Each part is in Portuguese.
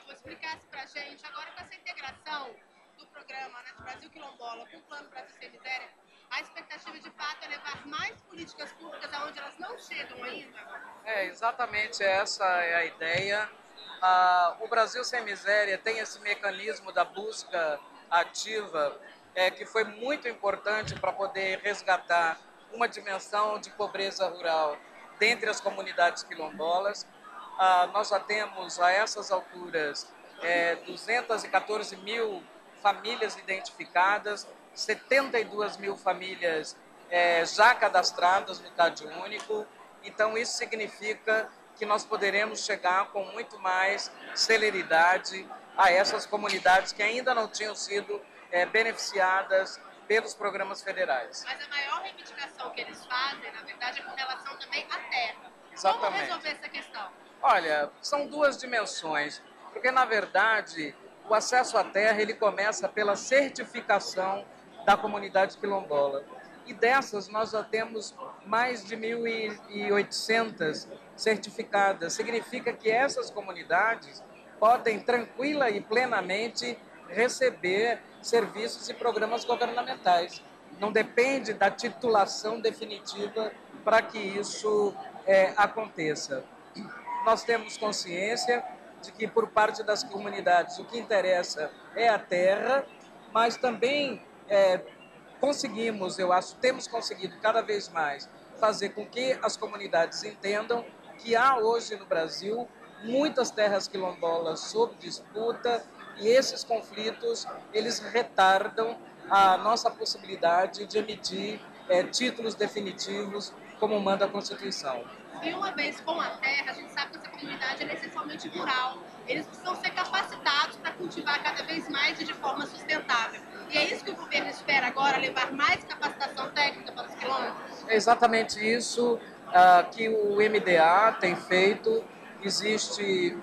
favor, explicasse para a gente, agora com essa integração do programa, né, do Brasil Quilombola com o Plano Brasil Sem Miséria, a expectativa de fato é levar mais políticas públicas aonde elas não chegam ainda? É, exatamente essa é a ideia. O Brasil Sem Miséria tem esse mecanismo da busca ativa, que foi muito importante para poder resgatar uma dimensão de pobreza rural dentre as comunidades quilombolas. Nós já temos, a essas alturas, 214 mil famílias identificadas, 72 mil famílias já cadastradas no Cadastro Único. Então, isso significa que nós poderemos chegar com muito mais celeridade a essas comunidades que ainda não tinham sido beneficiadas pelos programas federais. Mas a maior reivindicação que eles fazem, na verdade, é com relação também à terra. Exatamente. Como resolver essa questão? Olha, são duas dimensões, porque, na verdade, o acesso à terra ele começa pela certificação da comunidade quilombola. E dessas, nós já temos mais de 1.800 certificadas. Significa que essas comunidades podem, tranquila e plenamente, receber serviços e programas governamentais. Não depende da titulação definitiva para que isso aconteça. Nós temos consciência de que, por parte das comunidades, o que interessa é a terra, mas também conseguimos, eu acho, temos conseguido cada vez mais fazer com que as comunidades entendam que há hoje no Brasil muitas terras quilombolas sob disputa, e esses conflitos, eles retardam a nossa possibilidade de emitir títulos definitivos, como manda a Constituição. E uma vez com a terra, a gente sabe que essa comunidade é essencialmente rural. Eles precisam ser capacitados para cultivar cada vez mais e de forma sustentável. E é isso que o governo espera agora, levar mais capacitação técnica para os quilômetros? É exatamente isso que o MDA tem feito. Existe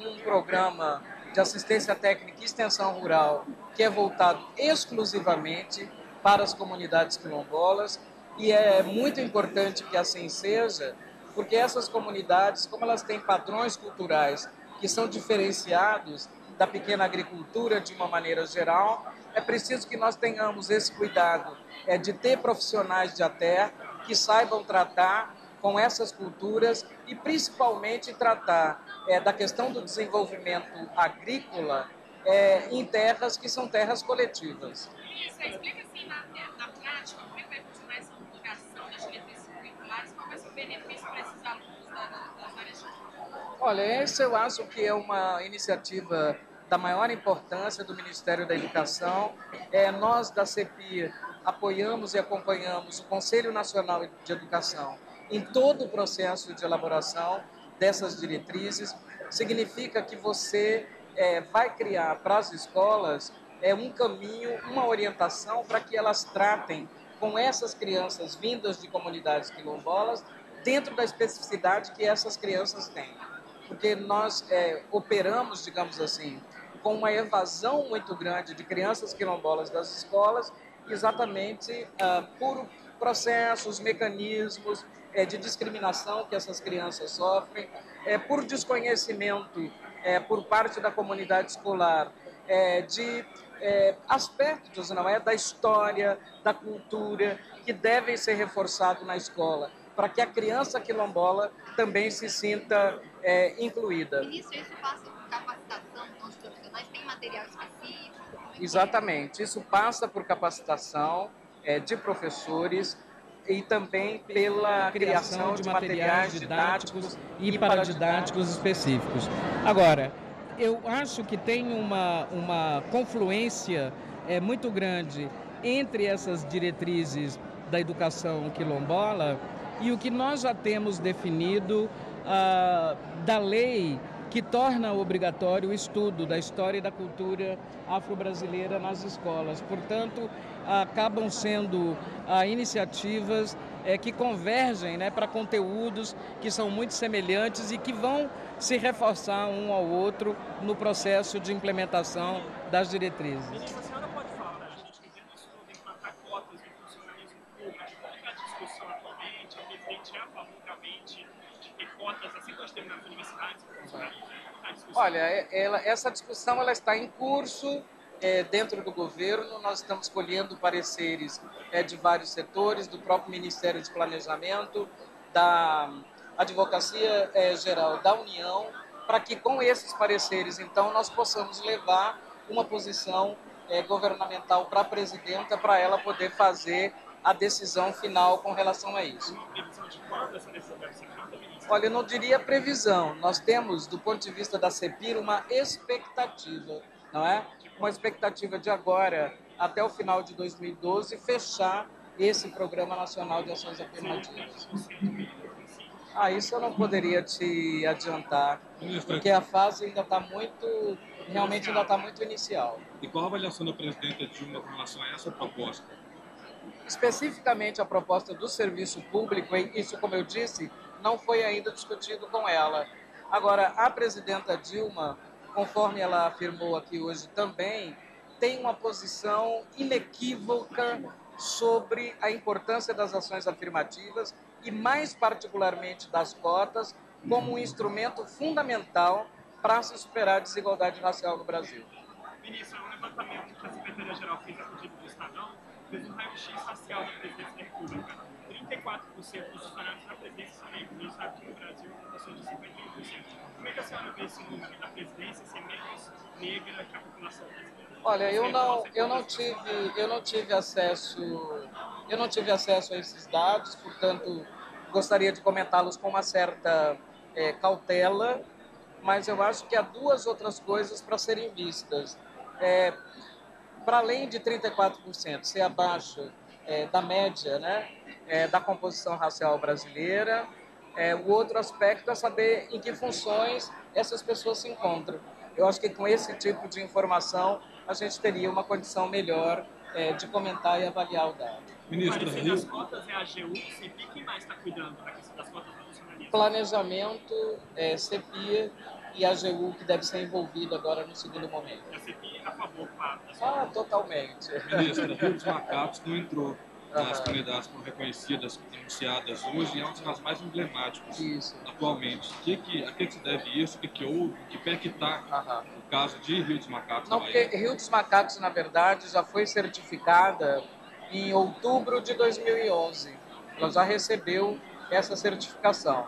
um programa de assistência técnica e extensão rural que é voltado exclusivamente para as comunidades quilombolas, e é muito importante que assim seja, porque essas comunidades, como elas têm padrões culturais que são diferenciados da pequena agricultura de uma maneira geral, é preciso que nós tenhamos esse cuidado de ter profissionais de ATER que saibam tratar com essas culturas e principalmente tratar da questão do desenvolvimento agrícola em terras que são terras coletivas. Isso, explica assim na prática como é que vai funcionar essa divulgação das diretrizes curriculares, qual vai ser o benefício para esses alunos das áreas de cultura? Olha, essa eu acho que é uma iniciativa da maior importância do Ministério da Educação. Nós da CEPIR apoiamos e acompanhamos o Conselho Nacional de Educação em todo o processo de elaboração dessas diretrizes. Significa que você vai criar para as escolas um caminho, uma orientação para que elas tratem com essas crianças vindas de comunidades quilombolas dentro da especificidade que essas crianças têm. Porque nós operamos, digamos assim, com uma evasão muito grande de crianças quilombolas das escolas, exatamente por processos, mecanismos de discriminação que essas crianças sofrem, por desconhecimento por parte da comunidade escolar de aspectos da história, da cultura, que devem ser reforçados na escola, para que a criança quilombola também se sinta incluída. E isso passa por capacitação dos profissionais? Tem material específico? Exatamente, isso passa por capacitação de professores, e também pela criação de materiais didáticos e paradidáticos específicos. Agora, eu acho que tem uma confluência muito grande entre essas diretrizes da educação quilombola e o que nós já temos definido da lei que torna obrigatório o estudo da história e da cultura afro-brasileira nas escolas. Portanto, acabam sendo iniciativas que convergem, né, para conteúdos que são muito semelhantes e que vão se reforçar um ao outro no processo de implementação das diretrizes. Ministra, a senhora pode falar para a gente que o governo tem que matar cotas do funcionalismo público? Como é a discussão atualmente? O presidente é a favor de ter cotas, assim como nós temos nas universidades? Olha, essa discussão ela está em curso dentro do governo. Nós estamos colhendo pareceres de vários setores, do próprio Ministério de Planejamento, da Advocacia Geral da União, para que com esses pareceres, então, nós possamos levar uma posição governamental para a presidenta, para ela poder fazer a decisão final com relação a isso. Olha, eu não diria previsão. Nós temos, do ponto de vista da CEPIR, uma expectativa, não é? Uma expectativa de agora, até o final de 2012, fechar esse Programa Nacional de Ações Afirmativas. Isso eu não poderia te adiantar, porque a fase ainda está muito, realmente ainda está muito inicial. E qual a avaliação da presidenta Dilma com relação a essa proposta? Especificamente a proposta do serviço público, isso, como eu disse, não foi ainda discutido com ela. Agora, a presidenta Dilma, conforme ela afirmou aqui hoje também, tem uma posição inequívoca sobre a importância das ações afirmativas e, mais particularmente, das cotas, como um instrumento fundamental para se superar a desigualdade racial no Brasil. Ministro, o levantamento que a Secretaria-Geral fez a pedido do Estadão fez um raio-x racial da presidência da República. 34% dos funcionários da presidência são negros, está aqui no Brasil, uma pessoa de 51%. Como é que a senhora vê esse número da presidência ser menos negra que a população brasileira? Olha, eu não tive acesso a esses dados, portanto, gostaria de comentá-los com uma certa cautela, mas eu acho que há duas outras coisas para serem vistas. Para além de 34% ser abaixo da média, né, da composição racial brasileira, o outro aspecto é saber em que funções essas pessoas se encontram. Eu acho que com esse tipo de informação a gente teria uma condição melhor de comentar e avaliar o dado. Ministro, o parecer das cotas é a AGU, CEPI, quem mais está cuidando da questão das cotas do funcionalismo? Planejamento, CEPI e a AGU, que deve ser envolvida agora no segundo momento. A CEPI a favor, claro. Totalmente. Ministro, o Rio dos Macacos não entrou nas comunidades que foram reconhecidas, denunciadas hoje, e é uma das mais emblemáticas atualmente. A que se deve isso? O que é que está o caso de Rio dos Macacos? Não, porque Rio dos Macacos, na verdade, já foi certificada em outubro de 2011. Ela já recebeu essa certificação.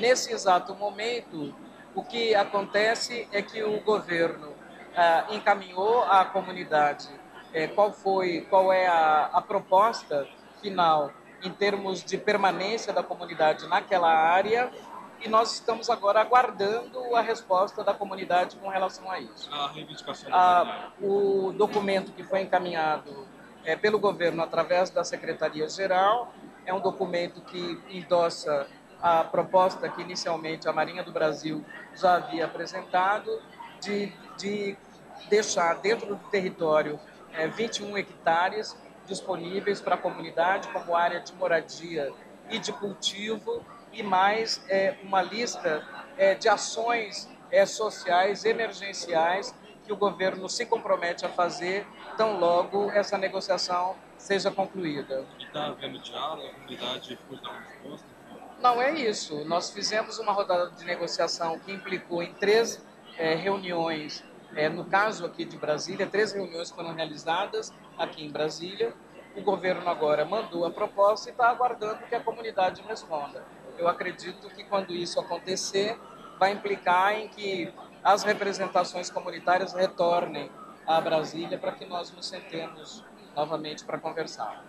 Nesse exato momento, o que acontece é que o governo encaminhou à comunidade qual é a proposta final em termos de permanência da comunidade naquela área, e nós estamos agora aguardando a resposta da comunidade com relação a isso. A reivindicação o documento que foi encaminhado pelo governo através da Secretaria-Geral é um documento que endossa a proposta que inicialmente a Marinha do Brasil já havia apresentado de deixar dentro do território 21 hectares disponíveis para a comunidade como área de moradia e de cultivo, e mais uma lista de ações sociais emergenciais que o governo se compromete a fazer tão logo essa negociação seja concluída. E está havendo diálogo? A comunidade ficou dando resposta? Não é isso. Nós fizemos uma rodada de negociação que implicou em 13 reuniões. No caso aqui de Brasília, 3 reuniões foram realizadas aqui em Brasília. O governo agora mandou a proposta e está aguardando que a comunidade responda. Eu acredito que quando isso acontecer, vai implicar em que as representações comunitárias retornem a Brasília para que nós nos sentemos novamente para conversar.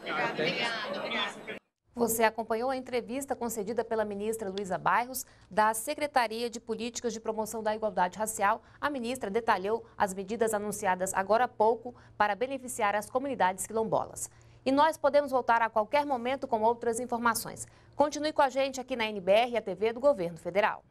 Obrigado. Você acompanhou a entrevista concedida pela ministra Luiza Bairros, da Secretaria de Políticas de Promoção da Igualdade Racial. A ministra detalhou as medidas anunciadas agora há pouco para beneficiar as comunidades quilombolas. E nós podemos voltar a qualquer momento com outras informações. Continue com a gente aqui na NBR e a TV do Governo Federal.